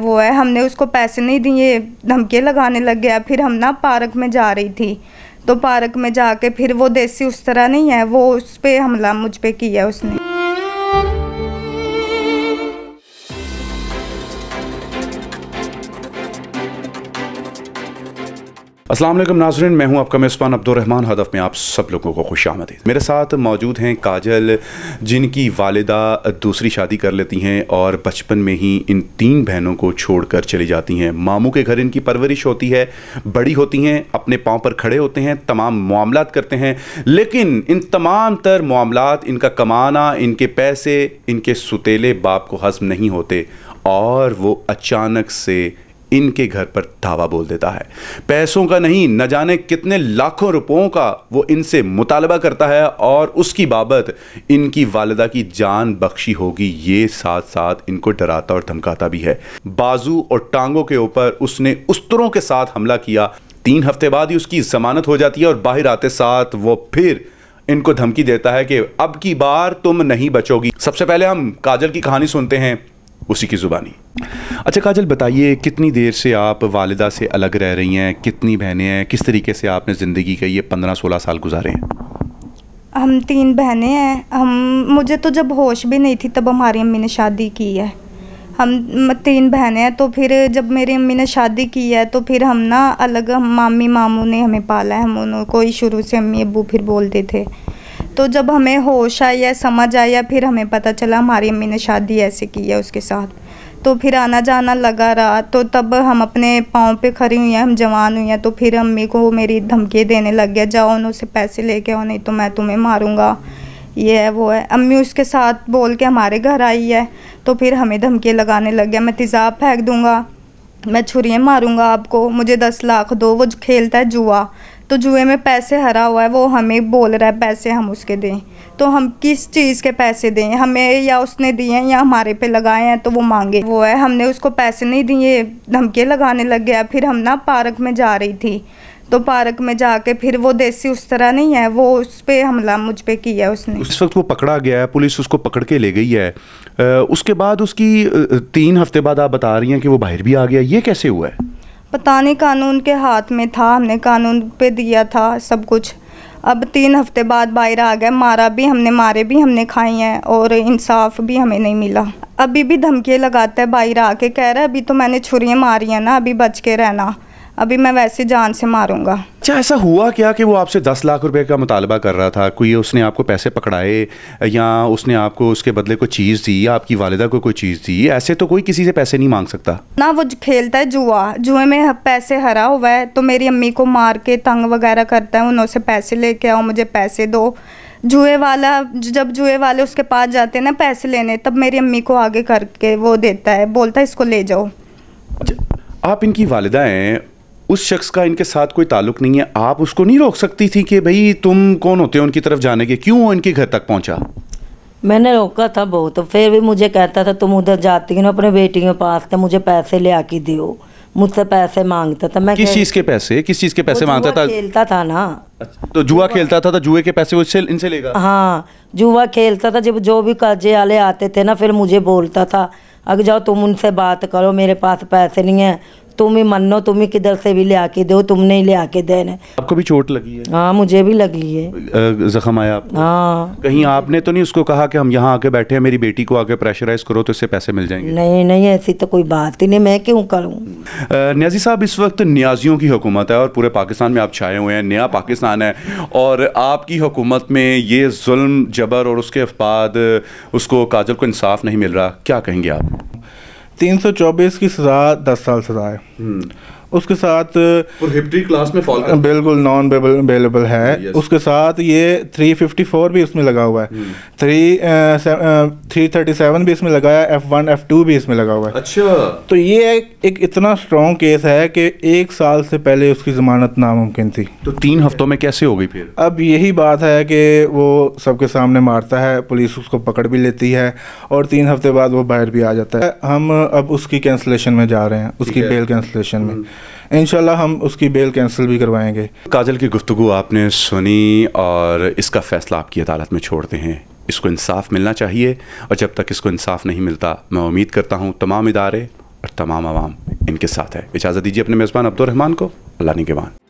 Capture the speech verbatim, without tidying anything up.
वो है, हमने उसको पैसे नहीं दिए, धमकी लगाने लग गया। फिर हम ना पार्क में जा रही थी, तो पार्क में जाके फिर वो देसी उस तरह नहीं है, वो उस पे हमला मुझ पे किया उसने। अस्सलाम वालेकुम नाज़रीन, मैं हूं आपका मेज़बान अब्दुलरहमान। हदफ़ में आप सब लोगों को खुश आमदीद। मेरे साथ मौजूद हैं काजल, जिनकी वालिदा दूसरी शादी कर लेती हैं और बचपन में ही इन तीन बहनों को छोड़कर चली जाती हैं। मामू के घर इनकी परवरिश होती है, बड़ी होती हैं, अपने पाँव पर खड़े होते हैं, तमाम मामलात करते हैं, लेकिन इन तमाम तर मामलात, इनका कमाना, इनके पैसे, इनके सुतेले बाप को हज़म नहीं होते और वो अचानक से इनके घर पर धावा बोल देता है। पैसों का नहीं, न जाने कितने लाखों रुपयों का वो इनसे मुतालबा करता है और उसकी बाबत इनकी वालिदा की जान बख्शी होगी, ये साथ साथ इनको डराता और धमकाता भी है। बाजू और टांगों के ऊपर उसने उस्तरों के साथ हमला किया। तीन हफ्ते बाद ही उसकी जमानत हो जाती है और बाहर आते साथ वो फिर इनको धमकी देता है कि अब की बार तुम नहीं बचोगी। सबसे पहले हम काजल की कहानी सुनते हैं उसी की ज़ुबानी। अच्छा काजल, बताइए कितनी देर से आप वालिदा से अलग रह रही हैं, कितनी बहनें हैं, किस तरीके से आपने ज़िंदगी के ये पंद्रह सोलह साल गुजारे हैं? हम तीन बहनें हैं। हम मुझे तो जब होश भी नहीं थी तब हमारी अम्मी ने शादी की है। हम तीन बहनें हैं, तो फिर जब मेरी अम्मी ने शादी की है तो फिर हम ना अलग, हम मामी मामू ने हमें पाला है, हम उनको ही शुरू से अम्मी अबू फिर बोलते थे। तो जब हमें होश आया, समझ आया, फिर हमें पता चला हमारी अम्मी ने शादी ऐसे की है उसके साथ। तो फिर आना जाना लगा रहा, तो तब हम अपने पाँव पे खड़ी हुई हैं, हम जवान हुई हैं। तो फिर अम्मी को मेरी धमकी देने लग गया, जाओ उनसे पैसे लेके आओ नहीं तो मैं तुम्हें मारूंगा, ये है वो है। अम्मी उसके साथ बोल के हमारे घर आई है, तो फिर हमें धमकी लगाने लग गया, मैं तेज़ाब फेंक दूँगा, मैं छुरियाँ मारूँगा आपको, मुझे दस लाख दो। वो खेलता है जुआ, तो जुए में पैसे हरा हुआ है, वो हमें बोल रहा है पैसे हम उसके दें, तो हम किस चीज़ के पैसे दें, हमें या उसने दिए हैं या हमारे पे लगाए हैं, तो वो मांगे। वो है, हमने उसको पैसे नहीं दिए, धमकी लगाने लग गया। फिर हम ना पार्क में जा रही थी, तो पार्क में जाके फिर वो देसी उस तरह नहीं है, वो उस पर हमला मुझ पे किया उसने। उस वक्त वो पकड़ा गया है, पुलिस उसको पकड़ के ले गई है। उसके बाद उसकी तीन हफ्ते बाद आप बता रही हैं कि वो बाहर भी आ गया, ये कैसे हुआ है? पता नहीं, कानून के हाथ में था, हमने कानून पे दिया था सब कुछ। अब तीन हफ्ते बाद बाहर आ गया, मारा भी हमने, मारे भी हमने खाई हैं और इंसाफ भी हमें नहीं मिला। अभी भी धमकी लगाता है, बाहर आके कह रहा है अभी तो मैंने छुरियाँ मारी हैं ना, अभी बच के रहना, अभी मैं वैसे जान से मारूंगा। अच्छा, ऐसा हुआ क्या कि वो आपसे दस लाख रुपए का मुतालबा कर रहा था, कोई उसने आपको पैसे पकड़ाए या उसने आपको उसके बदले कोई चीज़ दी या आपकी वालिदा को कोई चीज़ दी? ऐसे तो कोई किसी से पैसे नहीं मांग सकता ना। वो खेलता है जुआ, जुए में पैसे हरा हुआ है, तो मेरी अम्मी को मार के तंग वगैरह करता है, उनसे पैसे लेके आओ, मुझे पैसे दो। जुए वाला, जब जुए वाले उसके पास जाते हैं ना पैसे लेने, तब मेरी अम्मी को आगे करके वो देता है, बोलता है इसको ले जाओ। आप इनकी वालिदा हैं, उस शख्स का इनके साथ कोई ताल्लुक नहीं है, आप उसको नहीं रोक सकती थी कि भाई तुम कौन होते हो उनकी तरफ जाने के, क्यों इनके घर तक पहुंचा? मैंने रोका था बहुत, फिर भी मुझे कहता था तुम उधर जाती हो ना अपने बेटियों के पास, तो मुझे पैसे ले आके दियो, मुझसे पैसे मांगता था। मैं किस चीज़ के पैसे, किस चीज़ के पैसे मांगता था? खेलता था ना, तो जुआ खेलता था, तो जुए के पैसे उससे इनसे लेगा। हाँ, जुआ खेलता था। जब जो भी काजे वाले आते थे ना, फिर मुझे बोलता था अगर जाओ तुम उनसे बात करो, मेरे पास पैसे नहीं है, तुम ही मनो, तुम ही किधर से भी ले आके दो, तुमने ही ले आके देने। आपको भी चोट लगी है? हाँ, मुझे भी लगी है, जख्म आया आपको? हाँ। कहीं आपने तो नहीं उसको कहा कि हम यहाँ आके बैठे हैं, मेरी बेटी को आके प्रेशराइज करो तो इससे पैसे मिल जाएंगे? नहीं नहीं, ऐसी तो कोई बात ही नहीं, मैं क्यों करूँ। न्याजी साहब, इस वक्त न्याजियों की हुकूमत है और पूरे पाकिस्तान में आप छाए हुए हैं, नया पाकिस्तान है, और आपकी हुकूमत में ये जुल्म जबर और उसके बाद उसको काजल को इंसाफ नहीं मिल रहा, क्या कहेंगे आप? तीन सौ चौबीस की सज़ा दस साल सज़ा है, उसके साथ प्रोहिबिटेड क्लास में फॉल बिल्कुल नॉन अवेलेबल है, उसके साथ ये थ्री फिफ्टी फोर भी इसमें लगा हुआ है, थ्री थ्री थर्टी सेवन भी इसमें लगा है, एफ़ वन एफ़ टू भी इसमें लगा हुआ है। अच्छा, तो ये एक, एक इतना स्ट्रॉन्ग केस है कि एक साल से पहले उसकी ज़मानत नामुमकिन थी, तो तीन हफ्तों में कैसे हो गई फिर? अब यही बात है कि वो सबके सामने मारता है, पुलिस उसको पकड़ भी लेती है और तीन हफ्ते बाद वो बाहर भी आ जाता है। हम अब उसकी कैंसलेशन में जा रहे हैं, उसकी बेल कैंसलेशन में, इंशाल्लाह हम उसकी बेल कैंसिल भी करवाएंगे। काजल की गुफ्तगू आपने सुनी और इसका फैसला आपकी अदालत में छोड़ते हैं। इसको इंसाफ मिलना चाहिए और जब तक इसको इंसाफ नहीं मिलता, मैं उम्मीद करता हूँ तमाम इदारे और तमाम आवाम इनके साथ है। इजाज़त दीजिए अपने मेज़बान अब्दुलरहमान को, अल्लाह निगहबान।